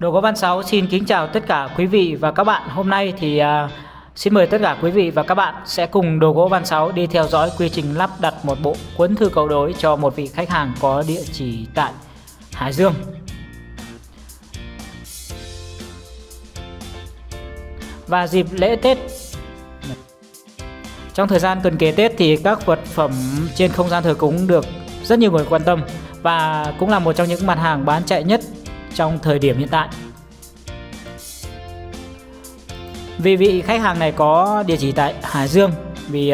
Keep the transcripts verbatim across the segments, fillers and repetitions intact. Đồ Gỗ Văn Sáu xin kính chào tất cả quý vị và các bạn. Hôm nay thì uh, xin mời tất cả quý vị và các bạn sẽ cùng Đồ Gỗ Văn Sáu đi theo dõi quy trình lắp đặt một bộ cuốn thư cầu đối cho một vị khách hàng có địa chỉ tại Hải Dương. Và dịp lễ Tết, trong thời gian gần kề Tết thì các vật phẩm trên không gian thờ cúng được rất nhiều người quan tâm và cũng là một trong những mặt hàng bán chạy nhất trong thời điểm hiện tại. Vì vị khách hàng này có địa chỉ tại Hải Dương, vì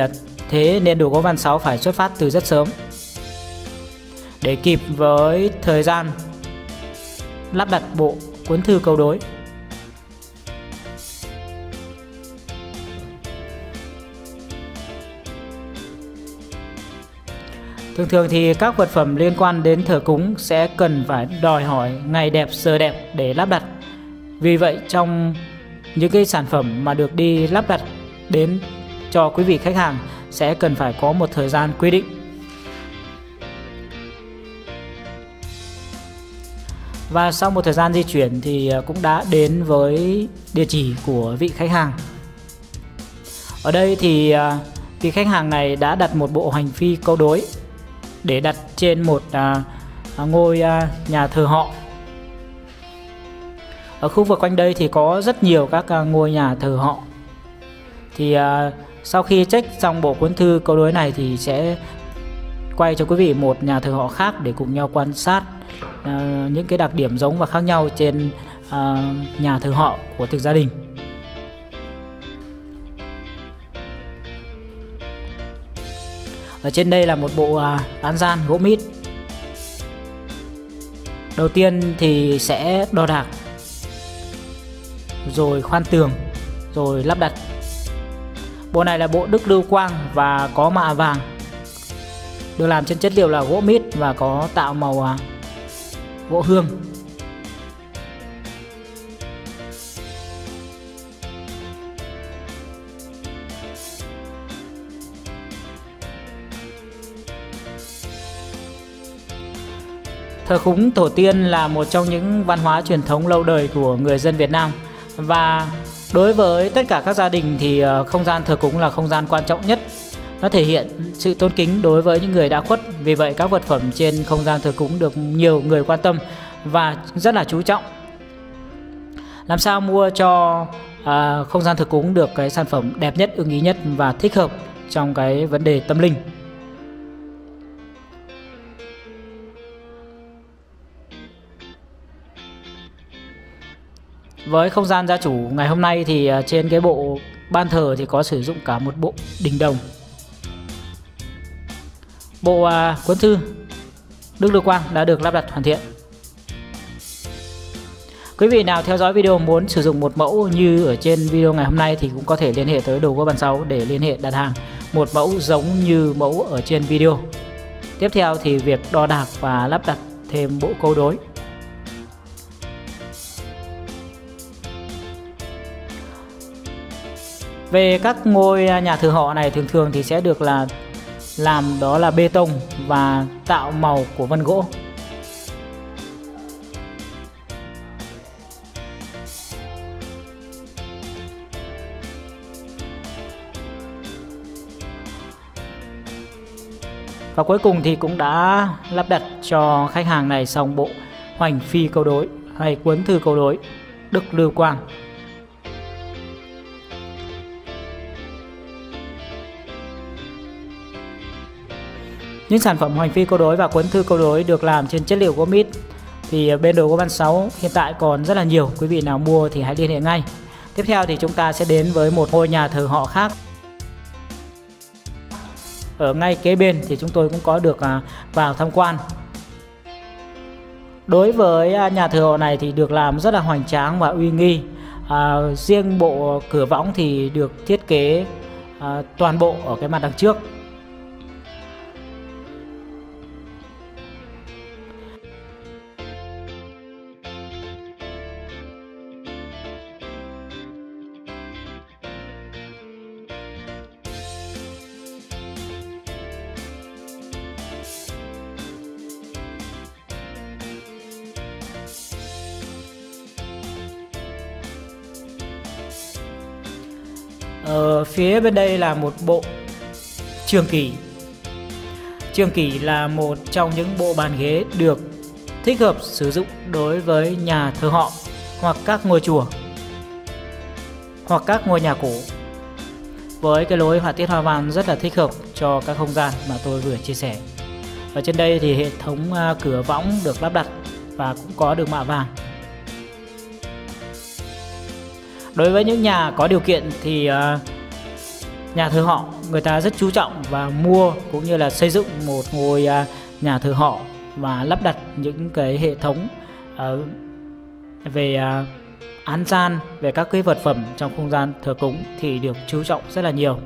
thế nên Đồ Gỗ Văn Sáu phải xuất phát từ rất sớm để kịp với thời gian lắp đặt bộ cuốn thư cầu đối. Thường thường thì các vật phẩm liên quan đến thờ cúng sẽ cần phải đòi hỏi ngày đẹp giờ đẹp để lắp đặt. Vì vậy trong những cái sản phẩm mà được đi lắp đặt đến cho quý vị khách hàng sẽ cần phải có một thời gian quy định. Và sau một thời gian di chuyển thì cũng đã đến với địa chỉ của vị khách hàng. Ở đây thì vị khách hàng này đã đặt một bộ hành phi câu đối để đặt trên một à, ngôi à, nhà thờ họ. Ở khu vực quanh đây thì có rất nhiều các à, ngôi nhà thờ họ. Thì à, sau khi check xong bộ cuốn thư câu đối này thì sẽ quay cho quý vị một nhà thờ họ khác để cùng nhau quan sát à, những cái đặc điểm giống và khác nhau trên à, nhà thờ họ của từng gia đình. Ở trên đây là một bộ án gian gỗ mít. Đầu tiên thì sẽ đo đạc, rồi khoan tường, rồi lắp đặt. Bộ này là bộ Đức Lưu Quang và có mạ vàng, được làm trên chất liệu là gỗ mít và có tạo màu gỗ hương. Thờ cúng tổ tiên là một trong những văn hóa truyền thống lâu đời của người dân Việt Nam, và đối với tất cả các gia đình thì không gian thờ cúng là không gian quan trọng nhất. Nó thể hiện sự tôn kính đối với những người đã khuất. Vì vậy các vật phẩm trên không gian thờ cúng được nhiều người quan tâm và rất là chú trọng. Làm sao mua cho à, không gian thờ cúng được cái sản phẩm đẹp nhất, ưng ý nhất và thích hợp trong cái vấn đề tâm linh. Với không gian gia chủ ngày hôm nay thì trên cái bộ ban thờ thì có sử dụng cả một bộ đình đồng, bộ cuốn thư Đức Lưu Quang đã được lắp đặt hoàn thiện. Quý vị nào theo dõi video muốn sử dụng một mẫu như ở trên video ngày hôm nay thì cũng có thể liên hệ tới Đồ Gỗ Văn Sáu để liên hệ đặt hàng một mẫu giống như mẫu ở trên video. Tiếp theo thì việc đo đạc và lắp đặt thêm bộ câu đối. Về các ngôi nhà thờ họ này thường thường thì sẽ được là làm đó là bê tông và tạo màu của vân gỗ. Và cuối cùng thì cũng đã lắp đặt cho khách hàng này xong bộ hoành phi câu đối hay cuốn thư câu đối Đức Lưu Quang. Những sản phẩm hoành phi câu đối và cuốn thư câu đối được làm trên chất liệu gỗ mít thì bên Đồ Gỗ Văn Sáu hiện tại còn rất là nhiều. Quý vị nào mua thì hãy liên hệ ngay. Tiếp theo thì chúng ta sẽ đến với một ngôi nhà thờ họ khác. Ở ngay kế bên thì chúng tôi cũng có được vào tham quan. Đối với nhà thờ họ này thì được làm rất là hoành tráng và uy nghi. À, riêng bộ cửa võng thì được thiết kế à, toàn bộ ở cái mặt đằng trước. Ở phía bên đây là một bộ trường kỷ. Trường kỷ là một trong những bộ bàn ghế được thích hợp sử dụng đối với nhà thờ họ hoặc các ngôi chùa hoặc các ngôi nhà cổ, với cái lối họa tiết hoa văn rất là thích hợp cho các không gian mà tôi vừa chia sẻ. Ở trên đây thì hệ thống cửa võng được lắp đặt và cũng có đường mạ vàng. Đối với những nhà có điều kiện thì nhà thờ họ người ta rất chú trọng và mua cũng như là xây dựng một ngôi nhà thờ họ và lắp đặt những cái hệ thống về án gian, về các cái vật phẩm trong không gian thờ cúng thì được chú trọng rất là nhiều.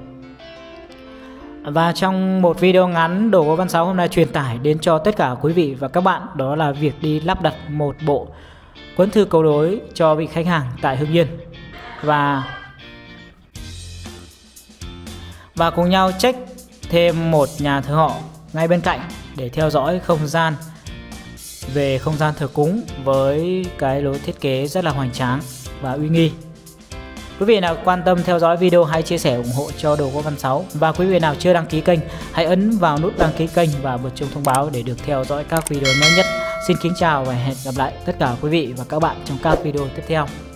Và trong một video ngắn, Đồ Gỗ Văn Sáu hôm nay truyền tải đến cho tất cả quý vị và các bạn đó là việc đi lắp đặt một bộ cuốn thư cầu đối cho vị khách hàng tại Hưng Yên, và và cùng nhau check thêm một nhà thờ họ ngay bên cạnh để theo dõi không gian về không gian thờ cúng với cái lối thiết kế rất là hoành tráng và uy nghi. Quý vị nào quan tâm theo dõi video hãy chia sẻ ủng hộ cho Đồ Gỗ Văn Sáu, và quý vị nào chưa đăng ký kênh hãy ấn vào nút đăng ký kênh và bật chuông thông báo để được theo dõi các video mới nhất. Xin kính chào và hẹn gặp lại tất cả quý vị và các bạn trong các video tiếp theo.